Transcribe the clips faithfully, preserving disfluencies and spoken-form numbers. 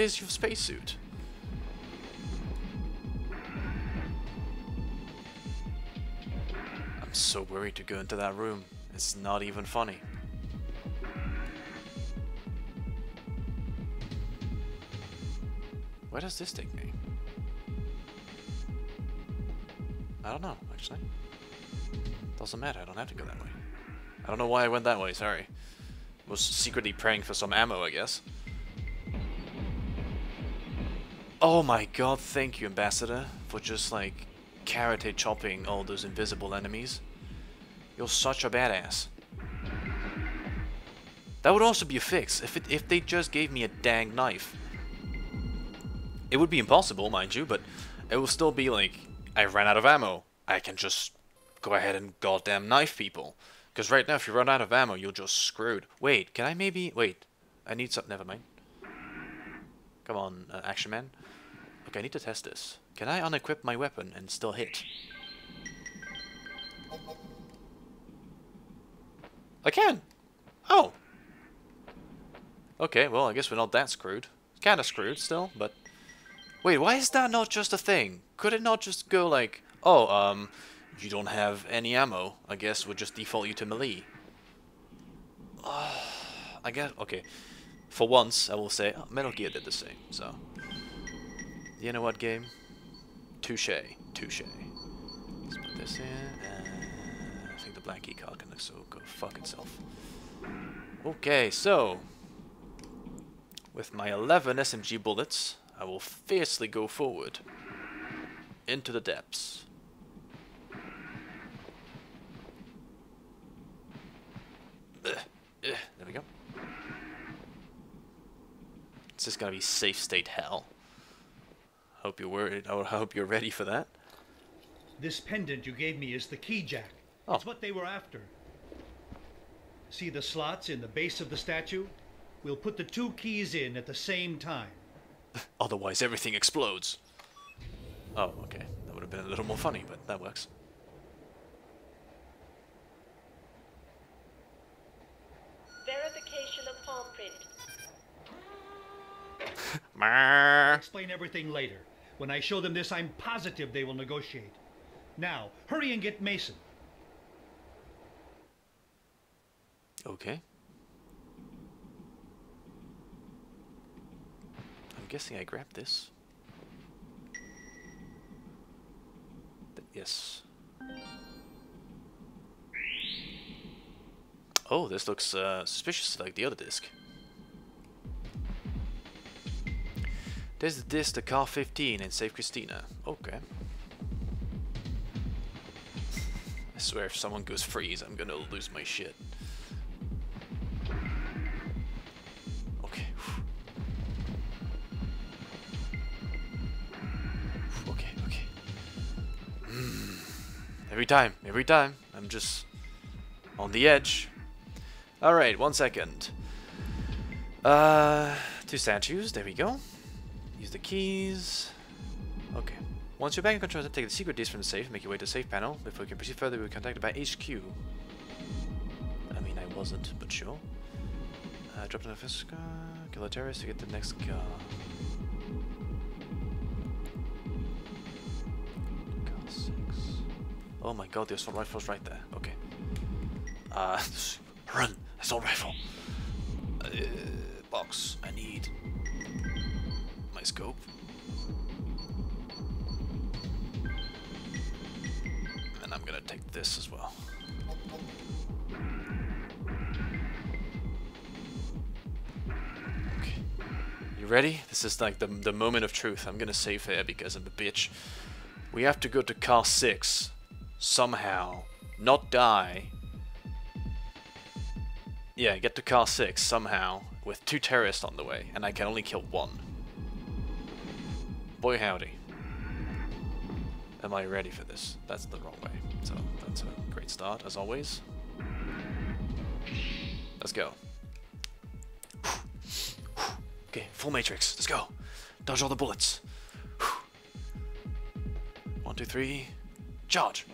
that is your spacesuit. I'm so worried to go into that room. It's not even funny. Where does this take me? I don't know, actually. Doesn't matter, I don't have to go that way. I don't know why I went that way, sorry. Was secretly praying for some ammo, I guess. Oh my god, thank you, Ambassador, for just, like, karate chopping all those invisible enemies. You're such a badass. That would also be a fix, if, it, if they just gave me a dang knife. It would be impossible, mind you, but it will still be like, I ran out of ammo. I can just go ahead and goddamn knife people. Because right now, if you run out of ammo, you're just screwed. Wait, can I maybe... Wait, I need some... Never mind. Come on, uh, Action Man. Okay, I need to test this. Can I unequip my weapon and still hit? I can! Oh! Okay, well, I guess we're not that screwed. Kinda screwed still, but... Wait, why is that not just a thing? Could it not just go like, oh, um, you don't have any ammo. I guess we'll just default you to melee. Uh, I guess, okay. For once, I will say, oh, Metal Gear did the same, so. You know what, game? Touche, touche. Let's put this in, and I think the black key card can so go fuck itself. Okay, so. With my eleven S M G bullets, I will fiercely go forward into the depths. Ugh, ugh, there we go. It's just gonna be safe state hell. Hope you're worried. I hope you're ready for that. This pendant you gave me is the key, Jack. Oh. It's what they were after. See the slots in the base of the statue? We'll put the two keys in at the same time. Otherwise, everything explodes. Oh, okay. That would have been a little more funny, but that works. Verification of palm print. Explain everything later. When I show them this, I'm positive they will negotiate. Now, hurry and get Mason. Okay. I'm guessing I grabbed this. Th yes. Oh, this looks uh, suspiciously like the other disc. There's the disc, the car fifteen, and Save Christina. Okay. I swear, if someone goes freeze, I'm gonna lose my shit. Okay. Every time, every time, I'm just on the edge. Alright, one second. Uh, two statues, there we go. Use the keys. Okay. Once you're back in control, take the secret disc from the safe, make your way to the safe panel. Before you can proceed further, we were contacted by H Q. I mean, I wasn't, but sure. Uh, drop another first car, kill a terrorist to get the next car. Oh my god, the assault rifle's right there. Okay. Uh, run! Assault rifle! Uh, box. I need my scope. And I'm gonna take this as well. Okay. You ready? This is like the, the moment of truth. I'm gonna save here because I'm the bitch. We have to go to car six. Somehow, not die. Yeah, get to car six somehow with two terrorists on the way, and I can only kill one. Boy howdy. Am I ready for this? That's the wrong way. So that's a great start, as always. Let's go. Okay, full matrix. Let's go. Dodge all the bullets. One, two, three. Charge!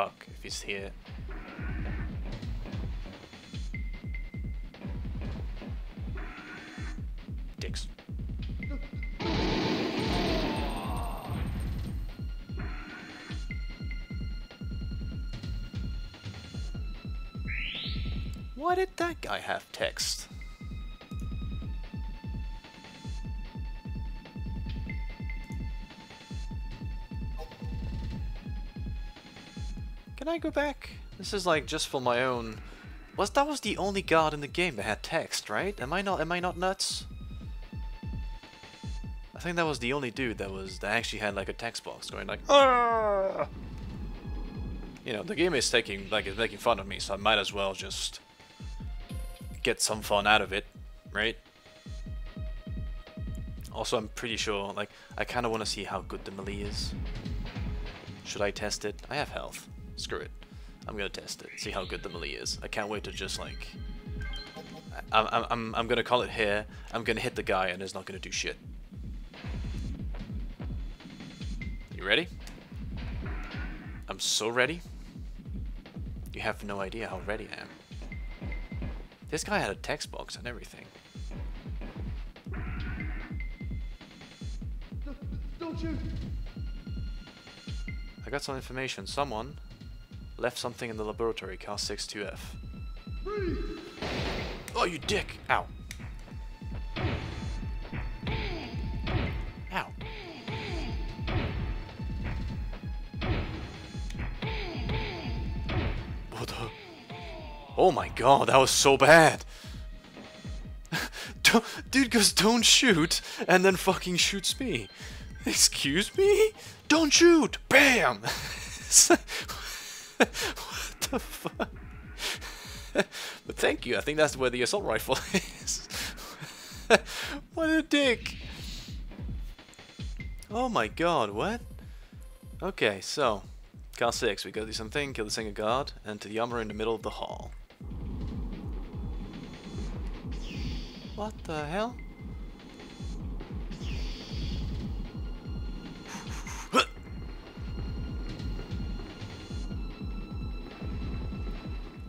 bug if it's here. Dicks. Why did that guy have text? Can I go back? This is like just for my own. Was that was the only guard in the game that had text, right? Am I not? Am I not nuts? I think that was the only dude that was that actually had like a text box going like. Argh! You know, the game is taking like it's making fun of me, so I might as well just get some fun out of it, right? Also, I'm pretty sure like I kind of want to see how good the melee is. Should I test it? I have health. Screw it. I'm gonna test it. See how good the melee is. I can't wait to just like. I'm I'm I'm I'm gonna call it here. I'm gonna hit the guy, and it's not gonna do shit. You ready? I'm so ready. You have no idea how ready I am. This guy had a text box and everything. Don't shoot! I got some information. Someone left something in the laboratory, car six two F. Oh, you dick! Ow. Ow. What the? Oh my god, that was so bad! Dude goes, don't shoot, and then fucking shoots me. Excuse me? Don't shoot! Bam! What the fuck? But thank you, I think that's where the assault rifle is. What a dick! Oh my god, what? Okay, so, car six, we go do something, kill the single guard, and to the armor in the middle of the hall. What the hell?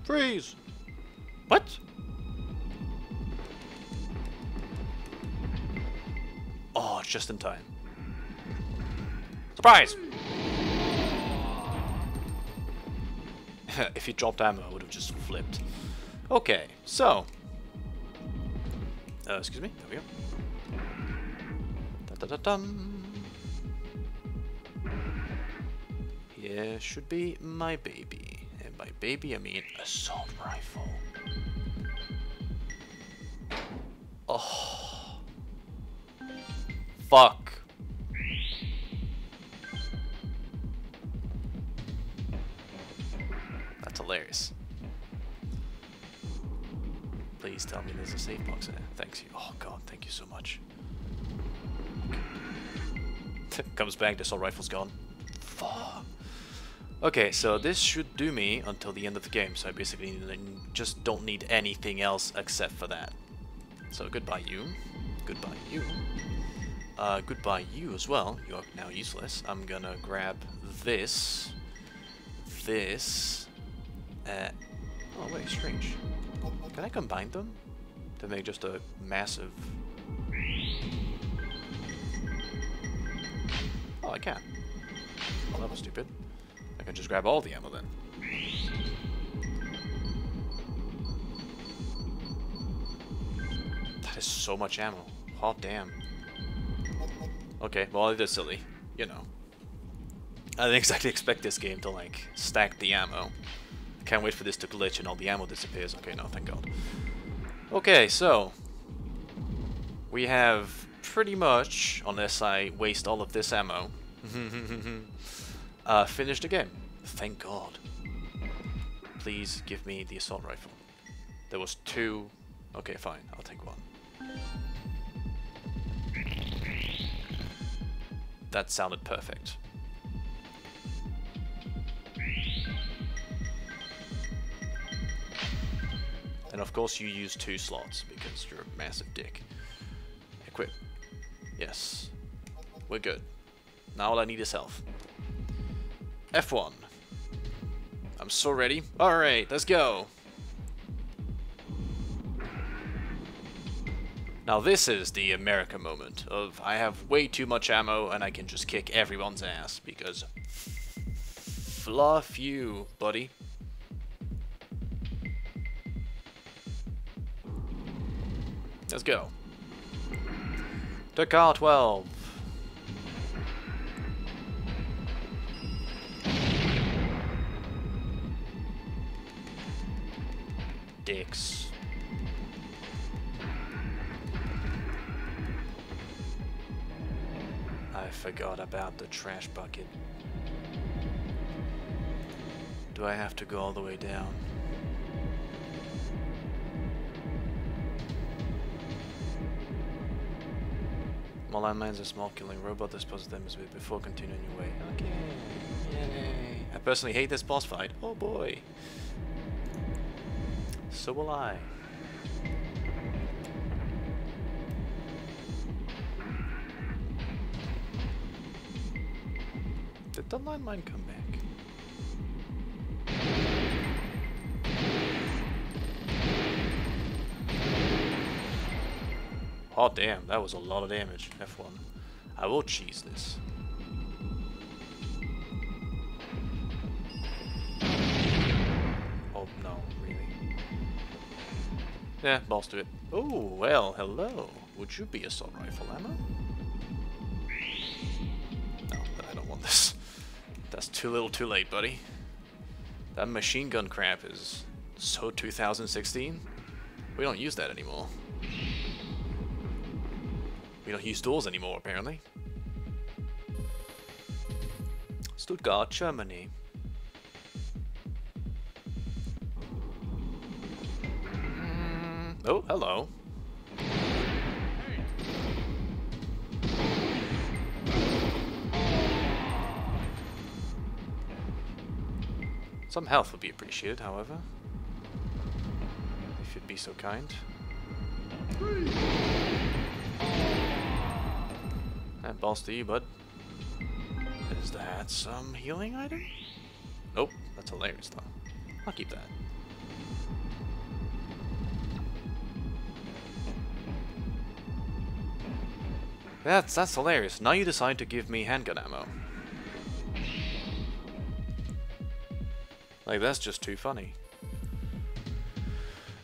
Freeze! What? Oh, just in time. Surprise! If he dropped ammo, I would have just flipped. Okay, so. Uh, excuse me, there we go. Da da da dum. Here should be my baby. By baby, I mean assault rifle. Oh. Fuck. That's hilarious. Please tell me there's a safe box in it. Thanks you. Oh god, thank you so much. Comes back, the assault rifle's gone. Fuck. Okay, so this should do me until the end of the game, so I basically just don't need anything else except for that. So goodbye you, goodbye you, uh, goodbye you as well, you are now useless. I'm gonna grab this, this, uh, oh wait, strange. Can I combine them to make just a massive... Oh, I can. Well, that was stupid. I can just grab all the ammo then. That is so much ammo. Hot damn. Okay, well it is silly, you know. I didn't exactly expect this game to like stack the ammo. Can't wait for this to glitch and all the ammo disappears. Okay, no, thank god. Okay, so we have pretty much, unless I waste all of this ammo. Uh, finished the game. Thank God. Please give me the assault rifle. There was two. Okay, fine. I'll take one. That sounded perfect. And of course you use two slots because you're a massive dick. Equip. Yes. We're good. Now all I need is health. F one. so ready. All right, let's go. Now this is the America moment of I have way too much ammo and I can just kick everyone's ass because fluff you, buddy. Let's go. To car twelve. Dicks. I forgot about the trash bucket. Do I have to go all the way down? While I mines a small killing robot, this poses them as we before continuing your way. Okay. Yay. I personally hate this boss fight. Oh boy. So will I. Did the landmine come back? Oh damn, that was a lot of damage, F one. I will cheese this. Oh no, really. Yeah, balls to it. Oh, well, hello. Would you be assault rifle ammo? No, but I don't want this. That's too little too late, buddy. That machine gun crap is so two thousand sixteen. We don't use that anymore. We don't use doors anymore, apparently. Stuttgart, Germany. Mm. Oh, hello. Hey. Some health would be appreciated, however. If you'd be so kind. Hey. That balls to you, bud. Is that some healing item? Nope, that's hilarious though. I'll keep that. That's that's hilarious. Now you decide to give me handgun ammo. Like that's just too funny.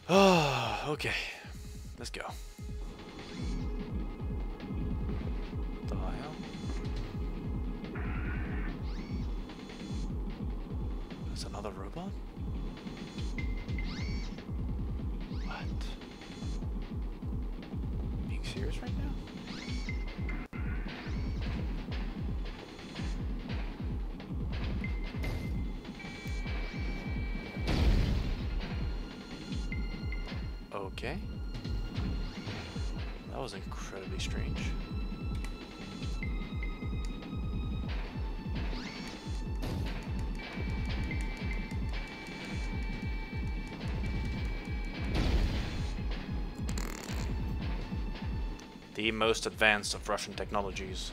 Oh, okay. Let's go. Is another robot? What? Being serious right now? Okay. That was incredibly strange. The most advanced of Russian technologies.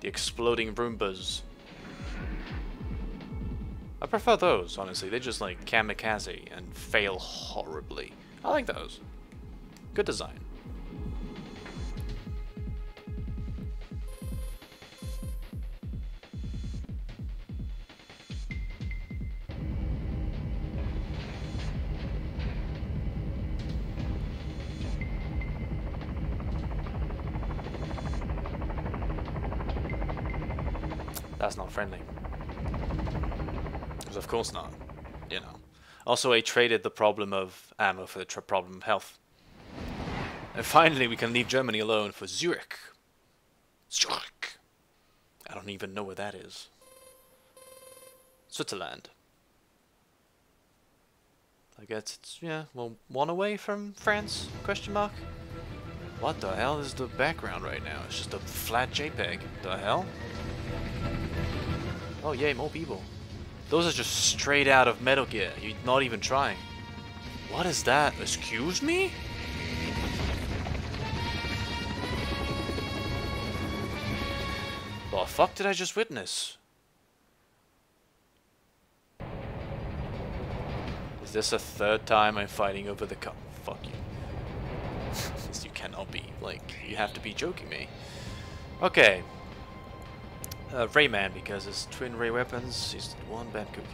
The exploding Roombas. I prefer those, honestly. They just like kamikaze and fail horribly. I like those. Good design. That's not friendly. Because of course not, you know. Also, I traded the problem of ammo for the tra problem of health. And finally, we can leave Germany alone for Zurich. Zurich. I don't even know where that is. Switzerland. I guess it's, yeah, well, one away from France, question mark. What the hell is the background right now? It's just a flat JPEG. The hell? Oh yay, more people. Those are just straight out of Metal Gear. You're not even trying. What is that? Excuse me? The fuck did I just witness? this a third time I'm fighting over the cup? Fuck you. This you cannot be. Like, you have to be joking me. Okay. Uh, Rayman, because it's twin ray weapons, is one bad cookie.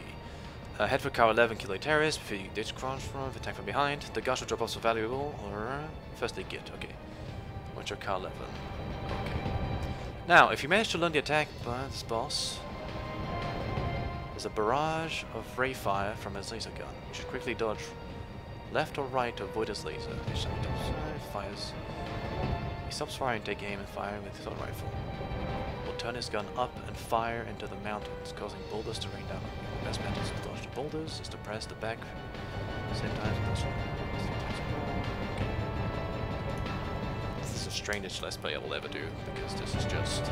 Uh, head for cover, eleven kilo terrorist, feed ditch crunch from, attack from behind. The gush will drop off so valuable, or first they get, okay. Watch your car eleven. Okay. Now, if you manage to learn the attack by this boss, there's a barrage of ray fire from his laser gun. You should quickly dodge left or right to avoid his laser. He fires. He stops firing, take aim, and firing with his own rifle. Will turn his gun up and fire into the mountains, causing boulders to rain down. The best method to dodge the boulders is to press the back same time as possible. Strangest let's play I will ever do, because this is just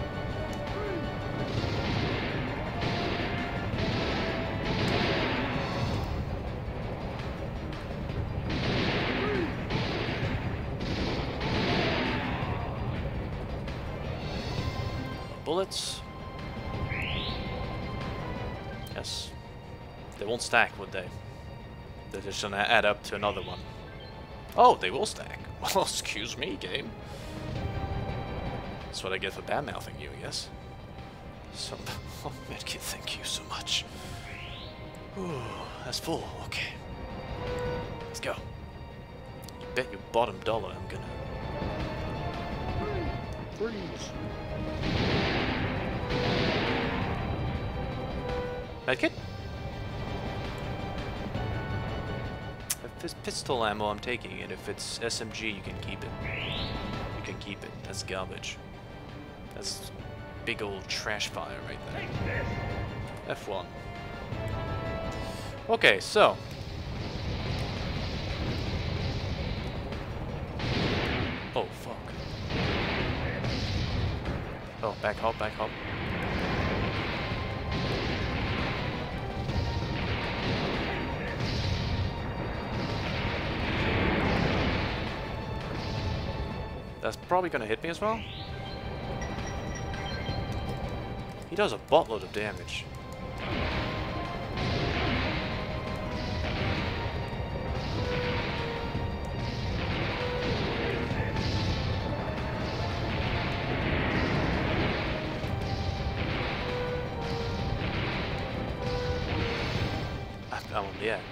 bullets. Yes, they won't stack, would they? They're just gonna add up to another one. Oh, they will stack. Well, excuse me, game. That's what I get for bad mouthing you, yes? Some oh, medkit, thank you so much. Ooh, that's full, okay. Let's go. You bet your bottom dollar I'm gonna freeze. Medkit? If it's pistol ammo, I'm taking it. If it's S M G, you can keep it. You can keep it. That's garbage. That's big old trash fire right there. F one. Okay, so. Oh, fuck. Oh, back hop, back hop. That's probably gonna hit me as well. He does a buttload of damage. I'm on the end.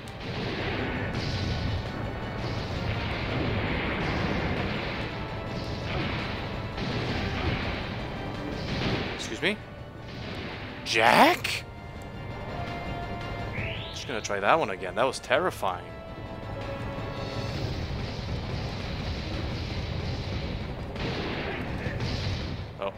Excuse me? Jack? Just gonna try that one again. That was terrifying. Oh.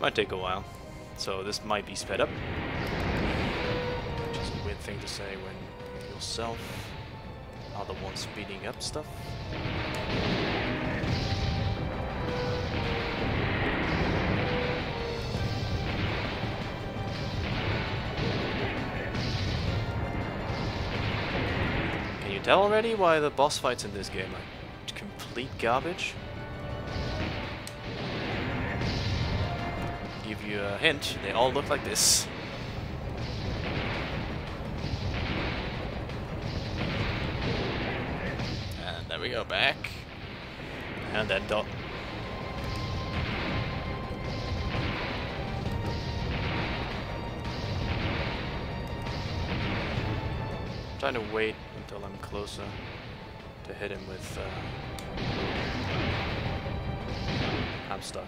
Might take a while, so this might be sped up. Which is a weird thing to say when yourself are the one speeding up stuff. Can you tell already why the boss fights in this game are complete garbage? Give you a hint, they all look like this. And then we go back. And then dot. I'm trying to wait until I'm closer to hit him with. Uh, I'm stuck.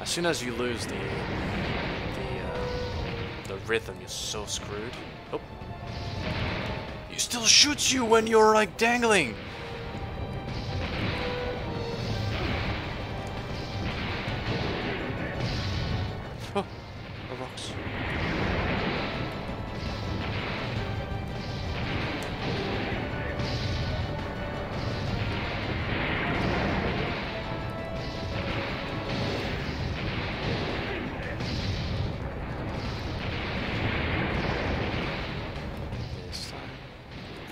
As soon as you lose the the, uh, the rhythm, you're so screwed. Oh, he still shoots you when you're like dangling. Oh, the rocks.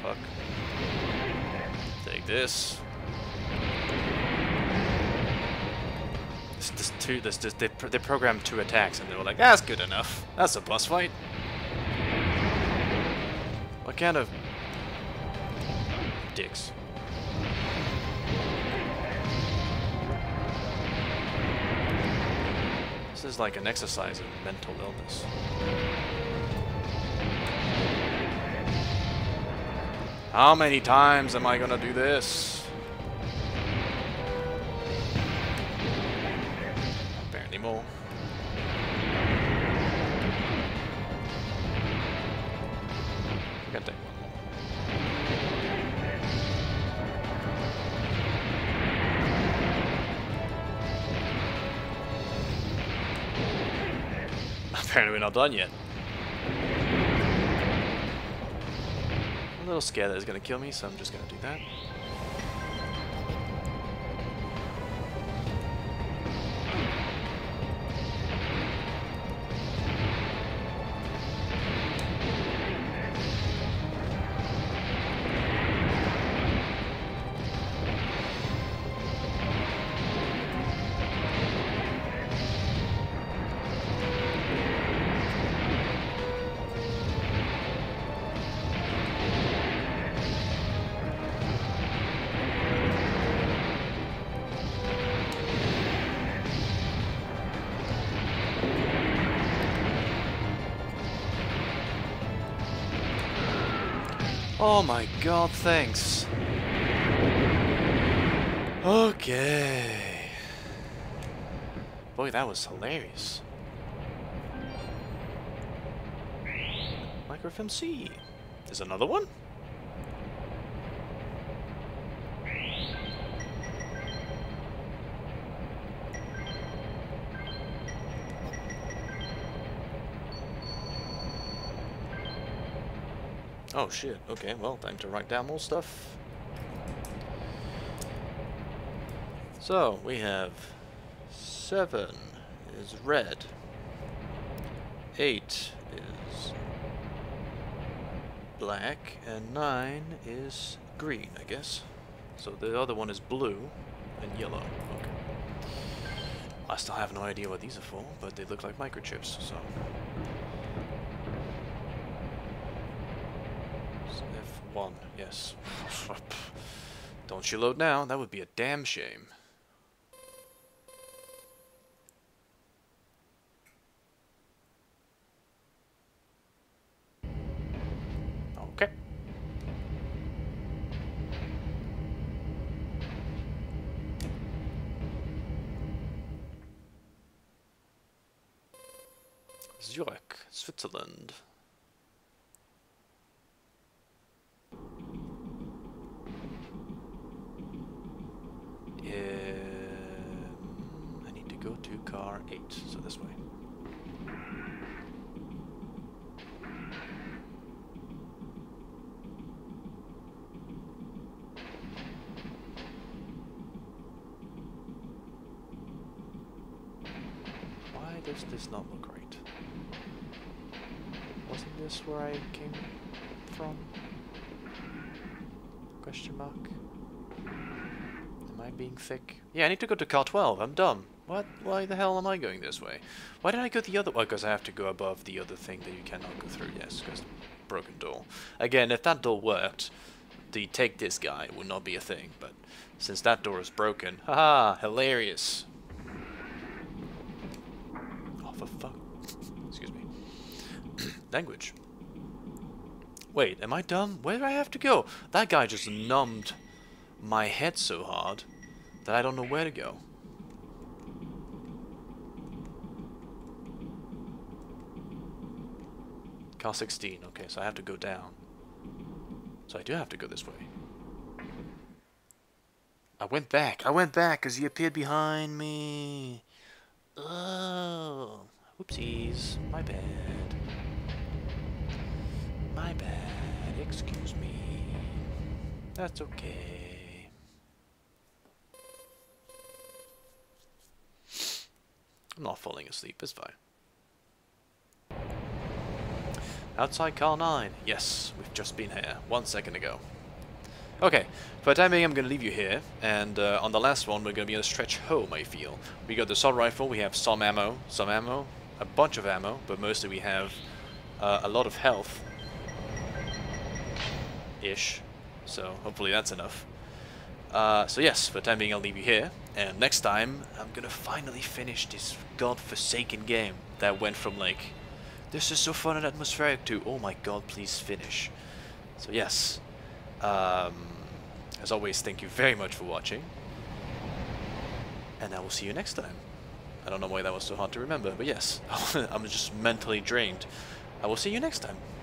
Fuck. Take this. This, this two. This, this they they programmed two attacks, and they were like, "That's good enough. That's a boss fight." What kind of dicks? This is like an exercise in mental illness. How many times am I gonna do this? Apparently more. I gotta take one more. Apparently we're not done yet. I'm a little scared that it's gonna kill me, so I'm just gonna do that. Oh my god, thanks. Okay. Boy, that was hilarious. MicroFMC. There's another one? Oh shit, okay, well, time to write down more stuff. So, we have seven is red, eight is black, and nine is green, I guess. So the other one is blue and yellow. Okay. I still have no idea what these are for, but they look like microchips, so... One, yes. Don't you load now? That would be a damn shame. Okay. Zurich, Switzerland. Go to car eight, so this way. Why does this not look right? Wasn't this where I came from? Question mark? Am I being thick? Yeah, I need to go to car twelve, I'm dumb. What? Why the hell am I going this way? Why did I go the other way? Oh, because I have to go above the other thing that you cannot go through. Yes, because broken door. Again, if that door worked, the take this guy would not be a thing. But since that door is broken, haha, hilarious. Oh, for fuck. Excuse me. Language. Wait, am I dumb? Where do I have to go? That guy just numbed my head so hard that I don't know where to go. Car sixteen, okay, so I have to go down. So I do have to go this way. I went back, I went back because he appeared behind me. Oh, whoopsies, my bad. My bad, excuse me. That's okay. I'm not falling asleep, it's fine. Outside car nine. Yes, we've just been here. One second ago. Okay, for the time being I'm going to leave you here, and uh, on the last one we're going to be on a stretch home, I feel. We got the assault rifle, we have some ammo, some ammo, a bunch of ammo, but mostly we have uh, a lot of health. Ish. So hopefully that's enough. Uh, so yes, for the time being I'll leave you here, and next time I'm going to finally finish this godforsaken game that went from like, this is so fun and atmospheric to, oh my god, please finish. So yes. Um, as always, thank you very much for watching, and I will see you next time. I don't know why that was so hard to remember, but yes, I'm just mentally drained. I will see you next time.